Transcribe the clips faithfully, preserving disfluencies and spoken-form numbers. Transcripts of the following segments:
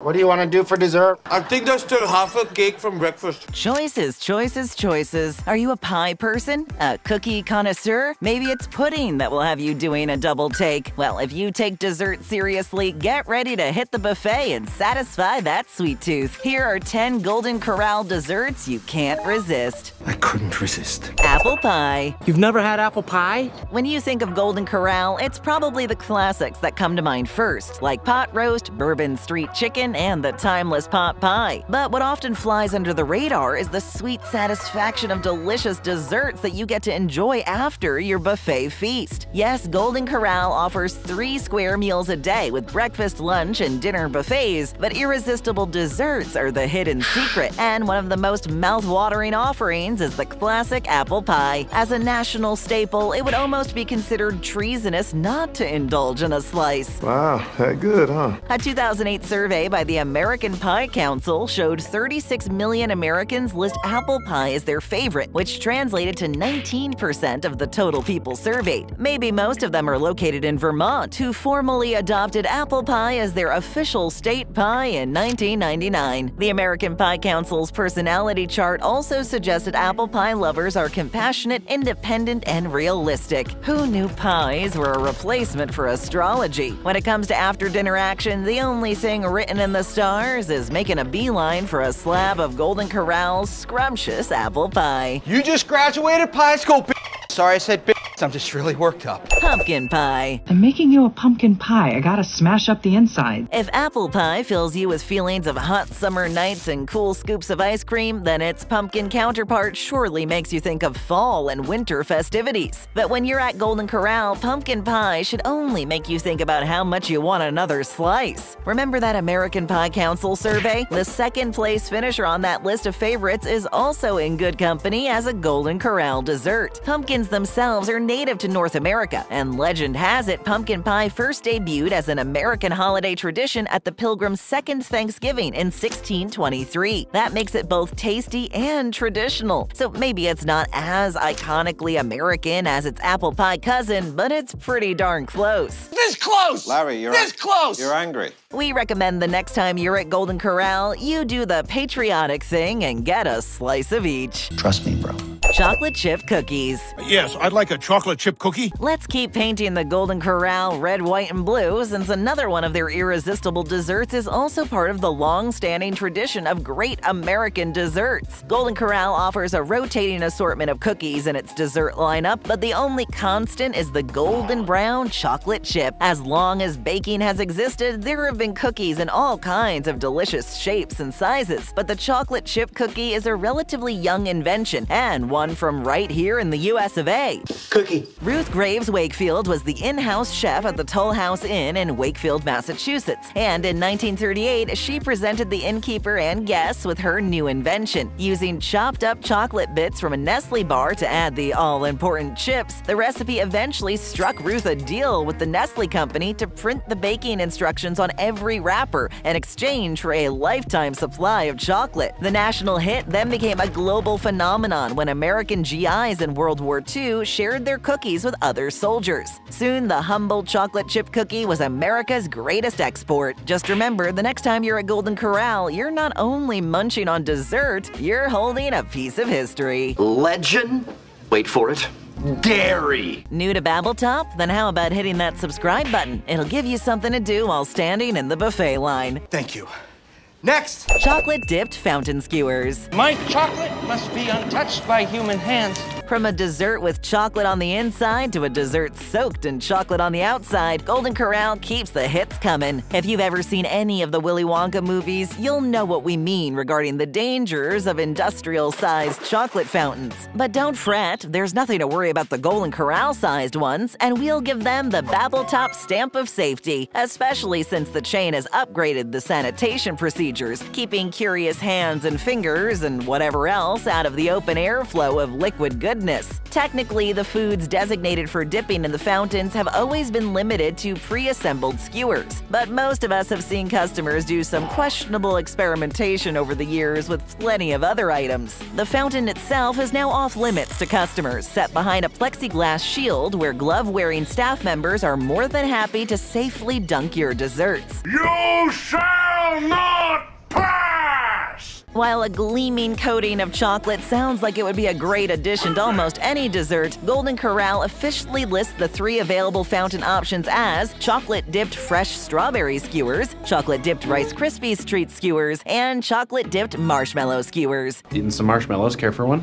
What do you want to do for dessert? I think there's still half a cake from breakfast. Choices, choices, choices. Are you a pie person? A cookie connoisseur? Maybe it's pudding that will have you doing a double take. Well, if you take dessert seriously, get ready to hit the buffet and satisfy that sweet tooth. Here are ten Golden Corral desserts you can't resist. I couldn't resist. Apple pie. You've never had apple pie? When you think of Golden Corral, it's probably the classics that come to mind first, like pot roast, Bourbon Street chicken, and the timeless pot pie. But what often flies under the radar is the sweet satisfaction of delicious desserts that you get to enjoy after your buffet feast. Yes, Golden Corral offers three square meals a day with breakfast, lunch, and dinner buffets, but irresistible desserts are the hidden secret. And one of the most mouth-watering offerings is the classic apple pie. As a national staple, it would almost be considered treasonous not to indulge in a slice. Wow, that good, huh? A two thousand eight survey by By the American Pie Council showed thirty-six million Americans list apple pie as their favorite, which translated to nineteen percent of the total people surveyed. Maybe most of them are located in Vermont, who formally adopted apple pie as their official state pie in nineteen ninety-nine. The American Pie Council's personality chart also suggested apple pie lovers are compassionate, independent, and realistic. Who knew pies were a replacement for astrology? When it comes to after-dinner action, the only thing written in the stars is making a beeline for a slab of Golden Corral's scrumptious apple pie. You just graduated pie school, b****. Sorry I said b****. I'm just really worked up. Pumpkin pie. I'm making you a pumpkin pie. I gotta smash up the inside. If apple pie fills you with feelings of hot summer nights and cool scoops of ice cream, then its pumpkin counterpart surely makes you think of fall and winter festivities. But when you're at Golden Corral, pumpkin pie should only make you think about how much you want another slice. Remember that American Pie Council survey? The second place finisher on that list of favorites is also in good company as a Golden Corral dessert. Pumpkins themselves are native to North America, and legend has it pumpkin pie first debuted as an American holiday tradition at the Pilgrim's Second Thanksgiving in sixteen twenty-three. That makes it both tasty and traditional. So maybe it's not as iconically American as its apple pie cousin, but it's pretty darn close. This close! Larry, you're this close! You're angry. We recommend the next time you're at Golden Corral, you do the patriotic thing and get a slice of each. Trust me, bro. Chocolate chip cookies. Yes, I'd like a chocolate chip cookie. Let's keep painting the Golden Corral red, white, and blue, since another one of their irresistible desserts is also part of the long-standing tradition of great American desserts. Golden Corral offers a rotating assortment of cookies in its dessert lineup, but the only constant is the golden brown chocolate chip. As long as baking has existed, there have been cookies in all kinds of delicious shapes and sizes, but the chocolate chip cookie is a relatively young invention, and one One from right here in the U S of A. Cookie. Ruth Graves Wakefield was the in-house chef at the Toll House Inn in Wakefield, Massachusetts, and in nineteen thirty-eight, she presented the innkeeper and guests with her new invention. Using chopped-up chocolate bits from a Nestle bar to add the all-important chips, the recipe eventually struck Ruth a deal with the Nestle company to print the baking instructions on every wrapper in exchange for a lifetime supply of chocolate. The national hit then became a global phenomenon when America American G Is in World War Two shared their cookies with other soldiers. Soon, the humble chocolate chip cookie was America's greatest export. Just remember, the next time you're at Golden Corral, you're not only munching on dessert, you're holding a piece of history. Legend? Wait for it. Dairy. New to BabbleTop? Then how about hitting that subscribe button? It'll give you something to do while standing in the buffet line. Thank you. Next! Chocolate-dipped fountain skewers. My chocolate must be untouched by human hands. From a dessert with chocolate on the inside to a dessert soaked in chocolate on the outside, Golden Corral keeps the hits coming. If you've ever seen any of the Willy Wonka movies, you'll know what we mean regarding the dangers of industrial-sized chocolate fountains. But don't fret, there's nothing to worry about the Golden Corral-sized ones, and we'll give them the BabbleTop stamp of safety, especially since the chain has upgraded the sanitation procedures, keeping curious hands and fingers and whatever else out of the open airflow of liquid goodness. Technically, the foods designated for dipping in the fountains have always been limited to pre-assembled skewers. But most of us have seen customers do some questionable experimentation over the years with plenty of other items. The fountain itself is now off-limits to customers, set behind a plexiglass shield where glove-wearing staff members are more than happy to safely dunk your desserts. You shall! shall not pass! While a gleaming coating of chocolate sounds like it would be a great addition to almost any dessert, Golden Corral officially lists the three available fountain options as chocolate-dipped fresh strawberry skewers, chocolate-dipped Rice Krispies treat skewers, and chocolate-dipped marshmallow skewers. Eating some marshmallows, care for one?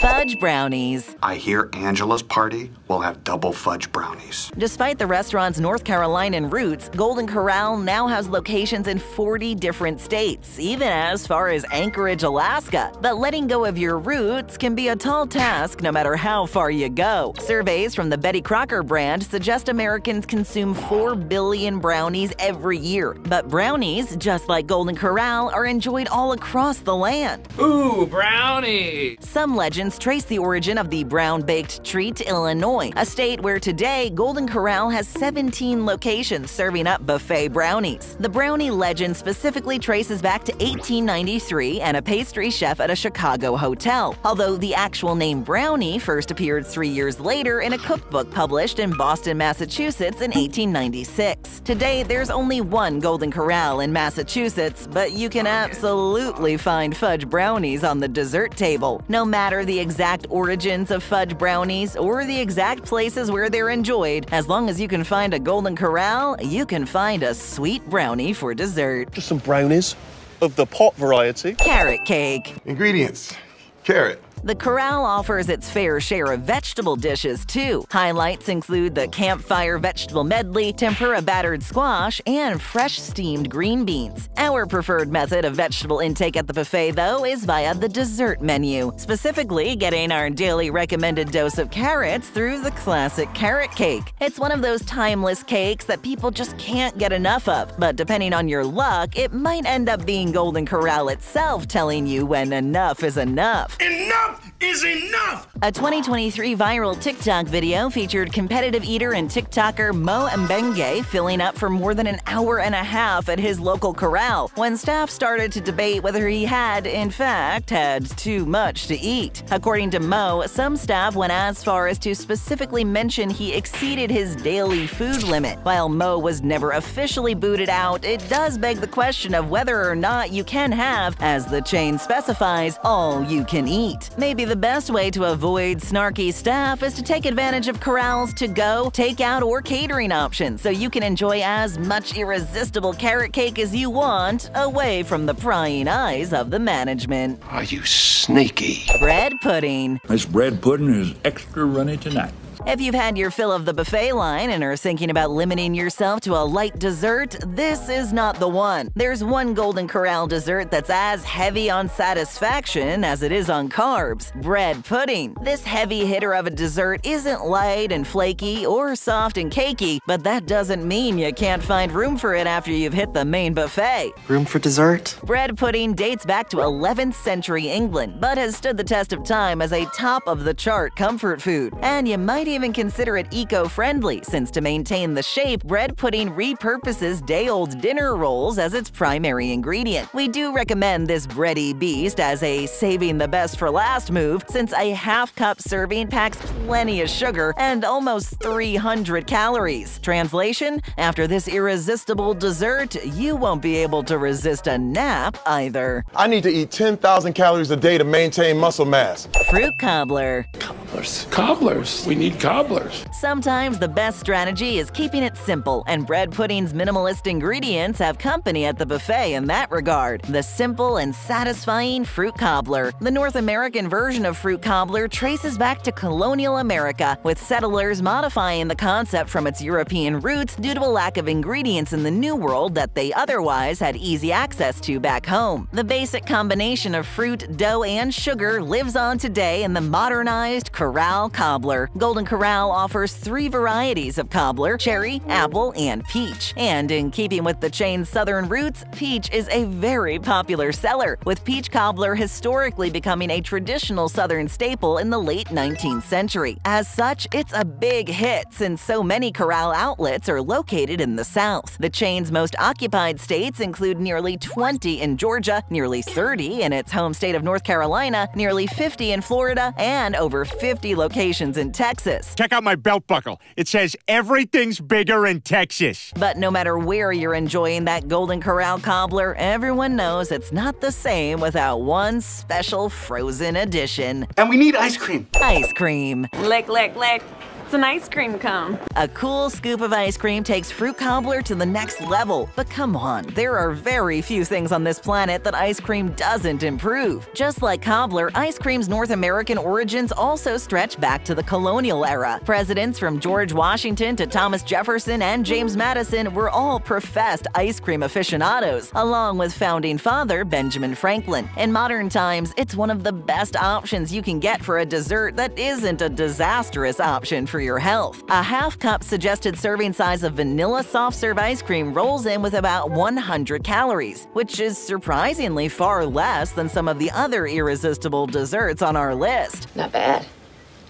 Fudge brownies. I hear Angela's party will have double fudge brownies. Despite the restaurant's North Carolinian roots, Golden Corral now has locations in forty different states, even as far as Anchorage, Alaska. But letting go of your roots can be a tall task no matter how far you go. Surveys from the Betty Crocker brand suggest Americans consume four billion brownies every year. But brownies, just like Golden Corral, are enjoyed all across the land. Ooh, brownies! Some legends trace the origin of the brown-baked treat to Illinois, a state where today Golden Corral has seventeen locations serving up buffet brownies. The brownie legend specifically traces back to eighteen ninety-three and a pastry chef at a Chicago hotel, although the actual name brownie first appeared three years later in a cookbook published in Boston, Massachusetts in eighteen ninety-six. Today, there's only one Golden Corral in Massachusetts, but you can absolutely find fudge brownies on the dessert table. No matter the exact origins of fudge brownies or the exact places where they're enjoyed, as long as you can find a Golden Corral, you can find a sweet brownie for dessert. Just some brownies of the pot variety. Carrot cake. Ingredients: carrot. The Corral offers its fair share of vegetable dishes, too. Highlights include the campfire vegetable medley, tempura battered squash, and fresh steamed green beans. Our preferred method of vegetable intake at the buffet, though, is via the dessert menu, specifically getting our daily recommended dose of carrots through the classic carrot cake. It's one of those timeless cakes that people just can't get enough of, but depending on your luck, it might end up being Golden Corral itself telling you when enough is enough. Enough! Is enough! A twenty twenty-three viral TikTok video featured competitive eater and TikToker Mo Mbengue filling up for more than an hour and a half at his local corral when staff started to debate whether he had, in fact, had too much to eat. According to Mo, some staff went as far as to specifically mention he exceeded his daily food limit. While Mo was never officially booted out, it does beg the question of whether or not you can have, as the chain specifies, all you can eat. Maybe the best way to avoid snarky staff is to take advantage of Corral's to-go, takeout, or catering options so you can enjoy as much irresistible carrot cake as you want away from the prying eyes of the management. Are you sneaky? Bread pudding. This bread pudding is extra runny tonight. If you've had your fill of the buffet line and are thinking about limiting yourself to a light dessert, this is not the one. There's one Golden Corral dessert that's as heavy on satisfaction as it is on carbs: bread pudding. This heavy hitter of a dessert isn't light and flaky or soft and cakey, but that doesn't mean you can't find room for it after you've hit the main buffet. Room for dessert? Bread pudding dates back to eleventh century England, but has stood the test of time as a top-of-the-chart comfort food. And you might even consider it eco-friendly, since to maintain the shape, bread pudding repurposes day-old dinner rolls as its primary ingredient. We do recommend this bready beast as a saving the best for last move, since a half-cup serving packs plenty of sugar and almost three hundred calories. Translation: after this irresistible dessert, you won't be able to resist a nap either. I need to eat ten thousand calories a day to maintain muscle mass. Fruit cobbler. Cobblers. Cobblers. We need cobblers. Sometimes the best strategy is keeping it simple, and bread pudding's minimalist ingredients have company at the buffet in that regard. The simple and satisfying fruit cobbler. The North American version of fruit cobbler traces back to colonial America, with settlers modifying the concept from its European roots due to a lack of ingredients in the New World that they otherwise had easy access to back home. The basic combination of fruit, dough, and sugar lives on today in the modernized Corral cobbler. Golden Corral offers three varieties of cobbler: cherry, apple, and peach. And in keeping with the chain's southern roots, peach is a very popular seller, with peach cobbler historically becoming a traditional southern staple in the late nineteenth century. As such, it's a big hit since so many Corral outlets are located in the South. The chain's most occupied states include nearly twenty in Georgia, nearly thirty in its home state of North Carolina, nearly fifty in Florida, and over fifty locations in Texas. Texas. Check out my belt buckle. It says everything's bigger in Texas. But no matter where you're enjoying that Golden Corral cobbler, everyone knows it's not the same without one special frozen edition. And we need ice cream. Ice cream. Lick, lick, lick. It's an ice cream cone. A cool scoop of ice cream takes fruit cobbler to the next level. But come on, there are very few things on this planet that ice cream doesn't improve. Just like cobbler, ice cream's North American origins also stretch back to the colonial era. Presidents from George Washington to Thomas Jefferson and James Madison were all professed ice cream aficionados, along with founding father Benjamin Franklin. In modern times, it's one of the best options you can get for a dessert that isn't a disastrous option for your health. A half cup suggested serving size of vanilla soft serve ice cream rolls in with about one hundred calories, which is surprisingly far less than some of the other irresistible desserts on our list. Not bad.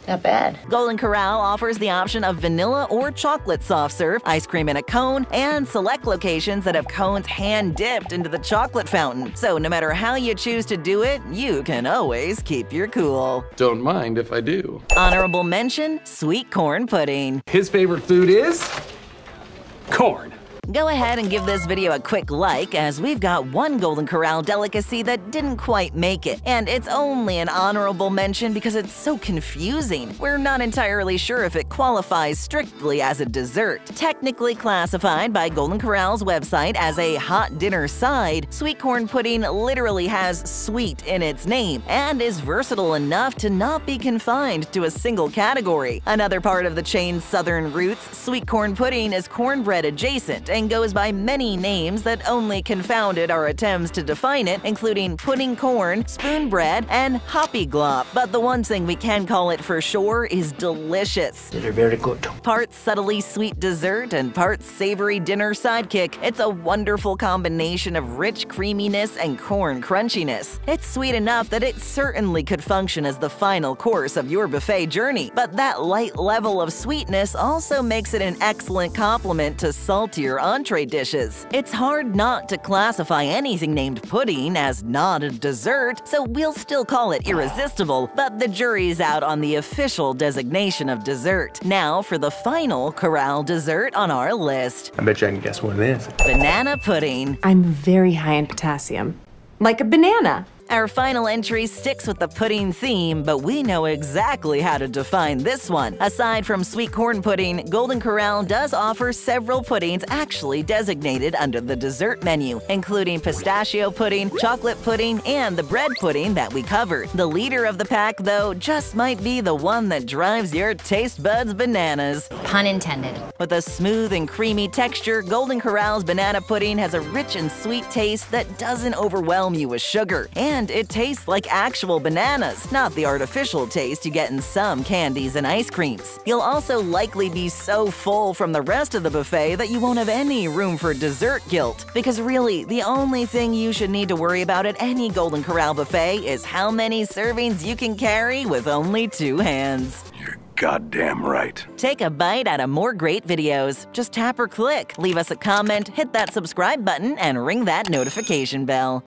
Not bad. Golden Corral offers the option of vanilla or chocolate soft serve, ice cream in a cone, and select locations that have cones hand-dipped into the chocolate fountain. So no matter how you choose to do it, you can always keep your cool. Don't mind if I do. Honorable mention, sweet corn pudding. His favorite food is corn. Go ahead and give this video a quick like, as we've got one Golden Corral delicacy that didn't quite make it. And it's only an honorable mention because it's so confusing. We're not entirely sure if it qualifies strictly as a dessert. Technically classified by Golden Corral's website as a hot dinner side, sweet corn pudding literally has sweet in its name and is versatile enough to not be confined to a single category. Another part of the chain's southern roots, sweet corn pudding is cornbread adjacent and goes by many names that only confounded our attempts to define it, including pudding corn, spoon bread, and hoppy glop. But the one thing we can call it for sure is delicious. They're very good. Part subtly sweet dessert and part savory dinner sidekick, it's a wonderful combination of rich creaminess and corn crunchiness. It's sweet enough that it certainly could function as the final course of your buffet journey, but that light level of sweetness also makes it an excellent complement to saltier entree dishes. It's hard not to classify anything named pudding as not a dessert, so we'll still call it irresistible, but the jury's out on the official designation of dessert. Now for the final Corral dessert on our list. I bet you I can guess what it is. Banana pudding. I'm very high in potassium. Like a banana. Our final entry sticks with the pudding theme, but we know exactly how to define this one. Aside from sweet corn pudding, Golden Corral does offer several puddings actually designated under the dessert menu, including pistachio pudding, chocolate pudding, and the bread pudding that we covered. The leader of the pack, though, just might be the one that drives your taste buds bananas. Pun intended. With a smooth and creamy texture, Golden Corral's banana pudding has a rich and sweet taste that doesn't overwhelm you with sugar. And And it tastes like actual bananas, not the artificial taste you get in some candies and ice creams. You'll also likely be so full from the rest of the buffet that you won't have any room for dessert guilt. Because really, the only thing you should need to worry about at any Golden Corral buffet is how many servings you can carry with only two hands. You're goddamn right. Take a bite out of more great videos. Just tap or click, leave us a comment, hit that subscribe button, and ring that notification bell.